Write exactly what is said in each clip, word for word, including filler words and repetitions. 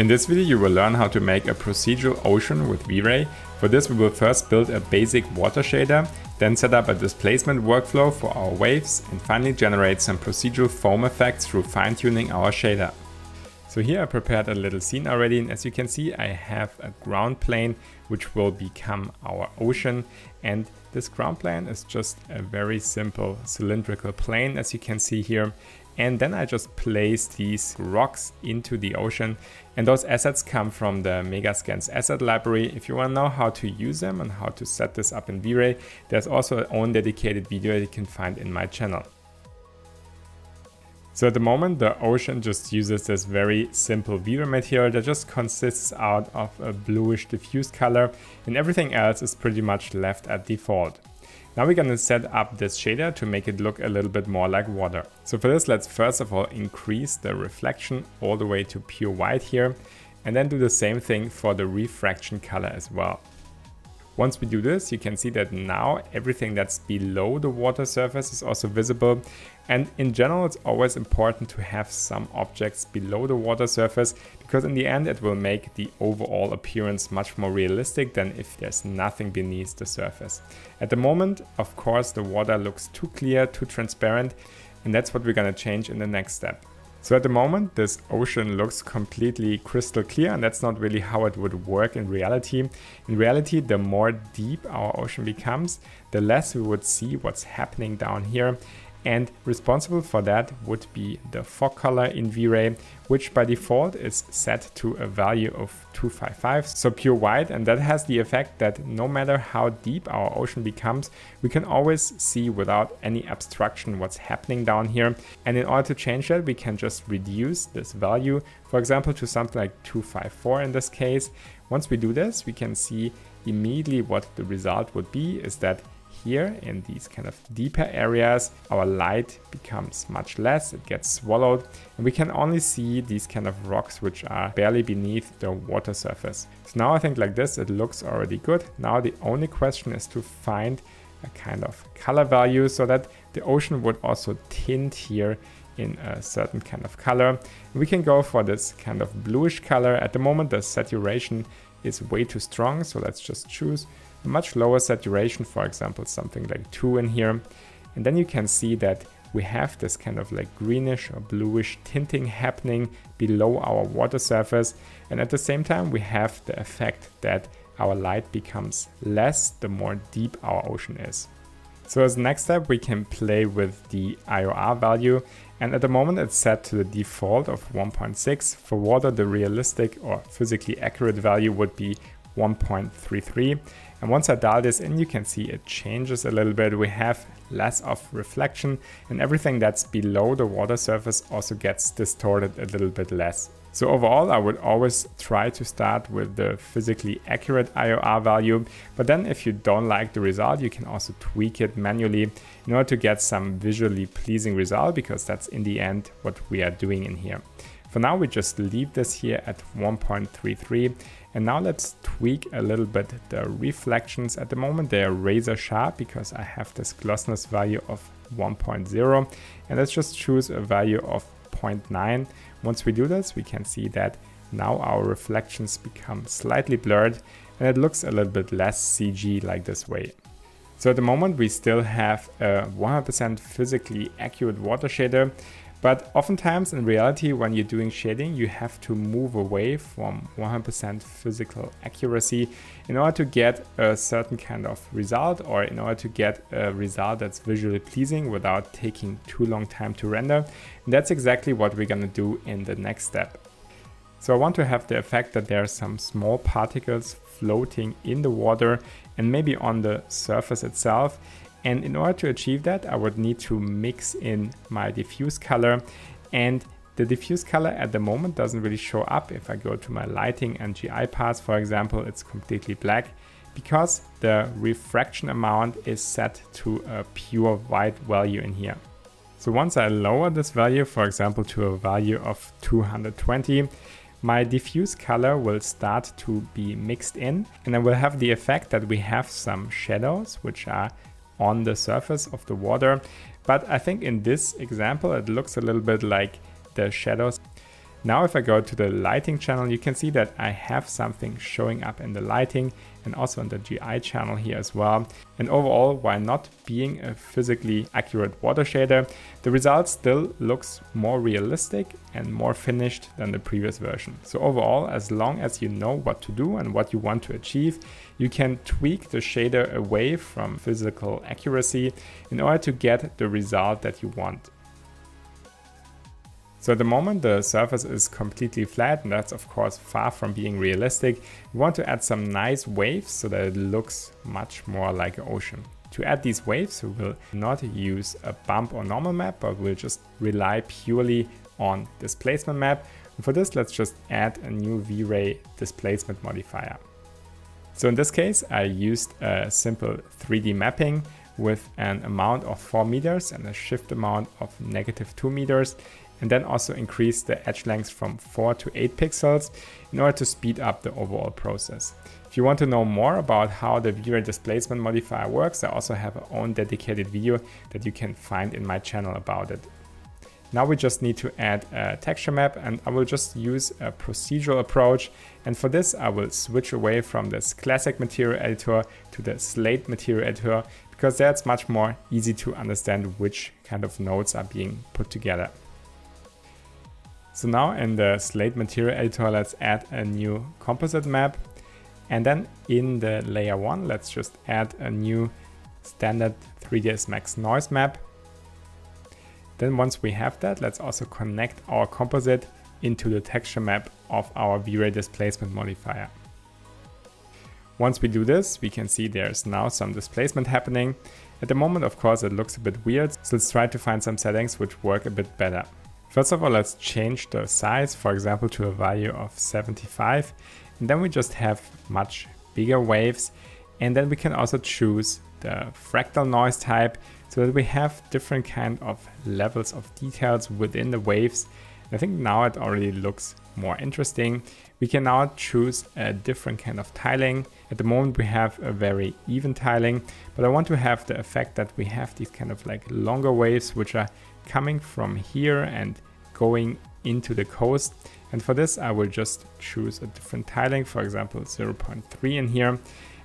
In this video you will learn how to make a procedural ocean with V-Ray. For this we will first build a basic water shader, then set up a displacement workflow for our waves, and finally generate some procedural foam effects through fine-tuning our shader. So here I prepared a little scene already, and as you can see I have a ground plane which will become our ocean, and this ground plane is just a very simple cylindrical plane as you can see here. And then I just place these rocks into the ocean, and those assets come from the Megascans asset library. If you want to know how to use them and how to set this up in V-Ray, there's also an own dedicated video that you can find in my channel. So at the moment the ocean just uses this very simple V-Ray material that just consists out of a bluish diffused color, and everything else is pretty much left at default. Now we're gonna set up this shader to make it look a little bit more like water. So for this, let's first of all increase the reflection all the way to pure white here, and then do the same thing for the refraction color as well. Once we do this, you can see that now everything that's below the water surface is also visible. And in general, it's always important to have some objects below the water surface, because in the end it will make the overall appearance much more realistic than if there's nothing beneath the surface. At the moment, of course, the water looks too clear, too transparent, and that's what we're gonna change in the next step. So at the moment this ocean looks completely crystal clear, and that's not really how it would work in reality. In reality, the more deep our ocean becomes, the less we would see what's happening down here. And responsible for that would be the fog color in V-Ray, which by default is set to a value of two fifty-five, so pure white, and that has the effect that no matter how deep our ocean becomes, we can always see without any obstruction what's happening down here. And in order to change that, we can just reduce this value, for example, to something like two fifty-four in this case. Once we do this, we can see immediately what the result would be is that here in these kind of deeper areas our light becomes much less, it gets swallowed, and we can only see these kind of rocks which are barely beneath the water surface. So now I think like this it looks already good. Now the only question is to find a kind of color value so that the ocean would also tint here in a certain kind of color. We can go for this kind of bluish color. At the moment the saturation is way too strong, so let's just choose a much lower saturation, for example something like two in here, and then you can see that we have this kind of like greenish or bluish tinting happening below our water surface, and at the same time we have the effect that our light becomes less the more deep our ocean is. So as the next step we can play with the I O R value, and at the moment it's set to the default of one point six. For water the realistic or physically accurate value would be one point three three, and once I dial this in you can see it changes a little bit. We have less of reflection, and everything that's below the water surface also gets distorted a little bit less. So overall I would always try to start with the physically accurate I O R value, but then if you don't like the result you can also tweak it manually in order to get some visually pleasing result, because that's in the end what we are doing in here. For now we just leave this here at one point three three, and now let's tweak a little bit the reflections. At the moment they are razor sharp because I have this glossiness value of one point zero, and let's just choose a value of zero point nine. Once we do this we can see that now our reflections become slightly blurred, and it looks a little bit less C G like this way. So at the moment we still have a one hundred percent physically accurate water shader. But oftentimes in reality when you're doing shading you have to move away from one hundred percent physical accuracy in order to get a certain kind of result, or in order to get a result that's visually pleasing without taking too long time to render. And that's exactly what we're gonna do in the next step. So I want to have the effect that there are some small particles floating in the water and maybe on the surface itself. And in order to achieve that, I would need to mix in my diffuse color, and the diffuse color at the moment doesn't really show up. If I go to my lighting and G I paths, for example, it's completely black because the refraction amount is set to a pure white value in here. So once I lower this value, for example, to a value of two hundred twenty, my diffuse color will start to be mixed in, and I will have the effect that we have some shadows which are on the surface of the water. But I think in this example it looks a little bit like the shadows Now if I go to the lighting channel, you can see that I have something showing up in the lighting and also in the G I channel here as well. And overall, while not being a physically accurate water shader, the result still looks more realistic and more finished than the previous version. So overall, as long as you know what to do and what you want to achieve, you can tweak the shader away from physical accuracy in order to get the result that you want. So at the moment the surface is completely flat, and that's of course far from being realistic. We want to add some nice waves so that it looks much more like an ocean. To add these waves, we will not use a bump or normal map, but we'll just rely purely on displacement map. And for this, let's just add a new V-Ray displacement modifier. So in this case, I used a simple three D mapping with an amount of four meters and a shift amount of negative two meters. And then also increase the edge length from four to eight pixels in order to speed up the overall process. If you want to know more about how the V-Ray displacement modifier works, I also have my own dedicated video that you can find in my channel about it. Now we just need to add a texture map, and I will just use a procedural approach. And for this, I will switch away from this classic material editor to the Slate material editor, because that's much more easy to understand which kind of nodes are being put together. So now in the Slate Material Editor, let's add a new composite map. And then in the layer one, let's just add a new standard three D S Max noise map. Then once we have that, let's also connect our composite into the texture map of our V-Ray displacement modifier. Once we do this, we can see there's now some displacement happening. At the moment, of course, it looks a bit weird. So let's try to find some settings which work a bit better. First of all, let's change the size, for example, to a value of seventy-five, and then we just have much bigger waves. And then we can also choose the fractal noise type so that we have different kind of levels of details within the waves. And I think now it already looks more interesting. We can now choose a different kind of tiling. At the moment we have a very even tiling, but I want to have the effect that we have these kind of like longer waves which are coming from here and going into the coast. And for this I will just choose a different tiling, for example zero point three in here,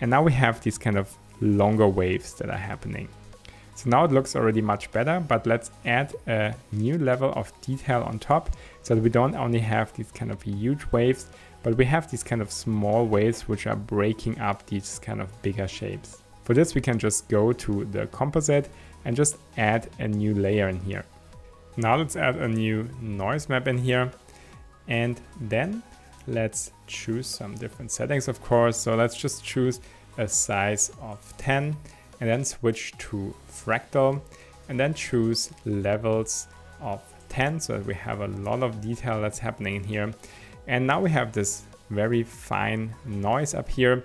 and now we have these kind of longer waves that are happening. So now it looks already much better, but let's add a new level of detail on top so that we don't only have these kind of huge waves, but we have these kind of small waves which are breaking up these kind of bigger shapes. For this we can just go to the composite and just add a new layer in here. Now let's add a new noise map in here, and then let's choose some different settings, of course. So let's just choose a size of ten and then switch to fractal and then choose levels of ten so that we have a lot of detail that's happening in here. And now we have this very fine noise up here,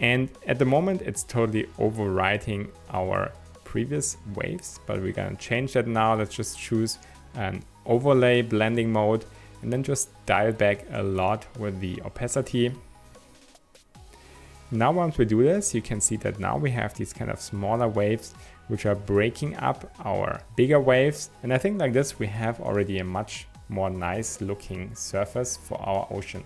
and at the moment it's totally overwriting our previous waves, but we're gonna change that now. Let's just choose an overlay blending mode and then just dial back a lot with the opacity. Now once we do this, you can see that now we have these kind of smaller waves which are breaking up our bigger waves, and I think like this we have already a much more nice looking surface for our ocean.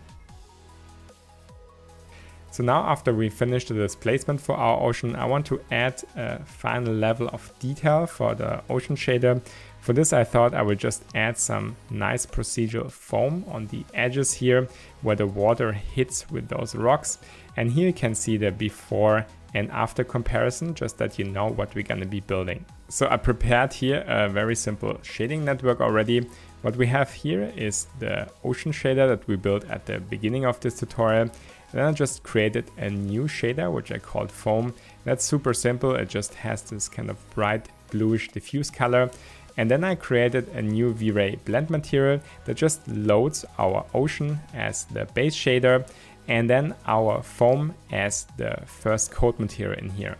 So now after we finish the displacement for our ocean, I want to add a final level of detail for the ocean shader. For this I thought I would just add some nice procedural foam on the edges here where the water hits with those rocks. And here you can see the before and after comparison, just that you know what we're gonna be building. So I prepared here a very simple shading network already. What we have here is the ocean shader that we built at the beginning of this tutorial. And then I just created a new shader, which I called foam. That's super simple. It just has this kind of bright bluish diffuse color. And then I created a new V-Ray blend material that just loads our ocean as the base shader and then our foam as the first coat material in here.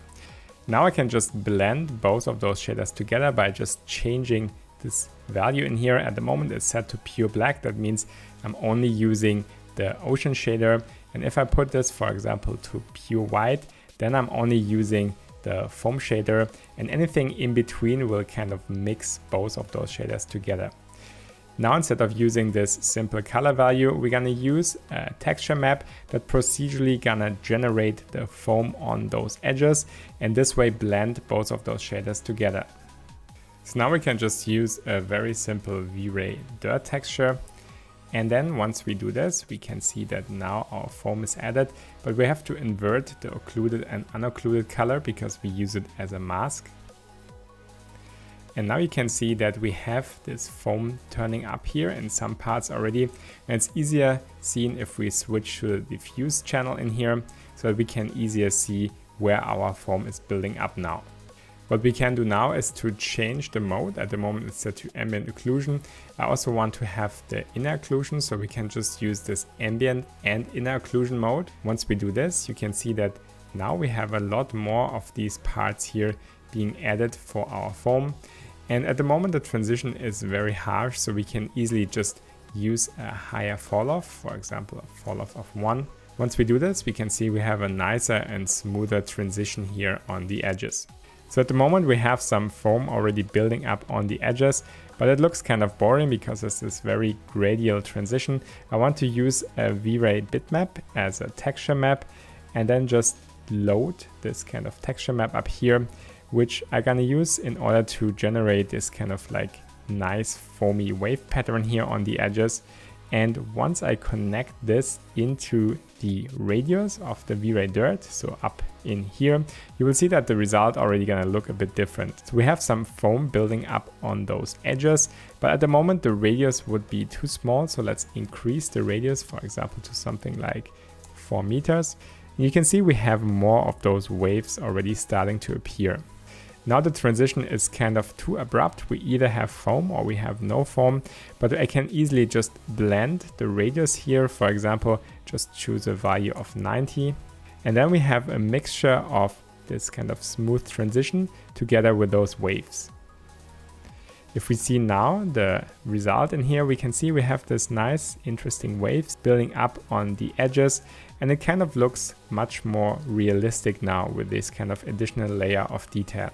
Now I can just blend both of those shaders together by just changing this value in here. At the moment it's set to pure black. That means I'm only using the ocean shader. And if I put this, for example, to pure white, then I'm only using the foam shader, and anything in between will kind of mix both of those shaders together. Now, instead of using this simple color value, we're gonna use a texture map that procedurally gonna generate the foam on those edges, and this way blend both of those shaders together. So now we can just use a very simple V-Ray dirt texture. And then once we do this, we can see that now our foam is added, but we have to invert the occluded and unoccluded color because we use it as a mask. And now you can see that we have this foam turning up here in some parts already. And it's easier seen if we switch to the diffuse channel in here, so that we can easier see where our foam is building up now. What we can do now is to change the mode. At the moment it's set to ambient occlusion. I also want to have the inner occlusion, so we can just use this ambient and inner occlusion mode. Once we do this, you can see that now we have a lot more of these parts here being added for our foam. And at the moment the transition is very harsh, so we can easily just use a higher falloff, for example a falloff of one. Once we do this, we can see we have a nicer and smoother transition here on the edges. So at the moment we have some foam already building up on the edges, but it looks kind of boring because it's this very gradual transition. I want to use a V-Ray bitmap as a texture map and then just load this kind of texture map up here, which I'm gonna use in order to generate this kind of like nice foamy wave pattern here on the edges. And once I connect this into the radius of the V-Ray dirt, so up in here, you will see that the result already gonna look a bit different. So we have some foam building up on those edges, but at the moment the radius would be too small, so let's increase the radius, for example, to something like four meters. And you can see we have more of those waves already starting to appear. Now the transition is kind of too abrupt. We either have foam or we have no foam, but I can easily just blend the radius here. For example, just choose a value of ninety. And then we have a mixture of this kind of smooth transition together with those waves. If we see now the result in here, we can see we have this nice, interesting waves building up on the edges, and it kind of looks much more realistic now with this kind of additional layer of detail.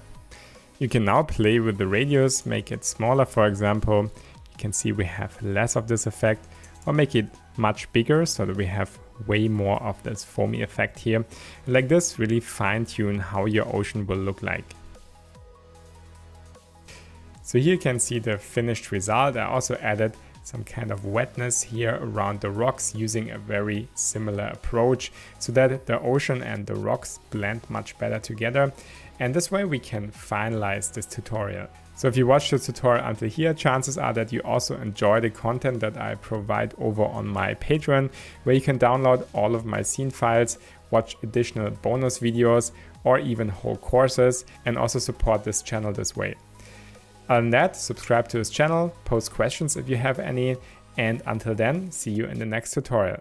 You can now play with the radius, make it smaller, for example. You can see we have less of this effect, or make it much bigger so that we have way more of this foamy effect here. Like this, really fine-tune how your ocean will look like. So here you can see the finished result. I also added some kind of wetness here around the rocks using a very similar approach so that the ocean and the rocks blend much better together. And this way we can finalize this tutorial. So if you watched the tutorial until here, chances are that you also enjoy the content that I provide over on my Patreon, where you can download all of my scene files, watch additional bonus videos, or even whole courses, and also support this channel this way. Other than that, subscribe to this channel, post questions if you have any, and until then, see you in the next tutorial.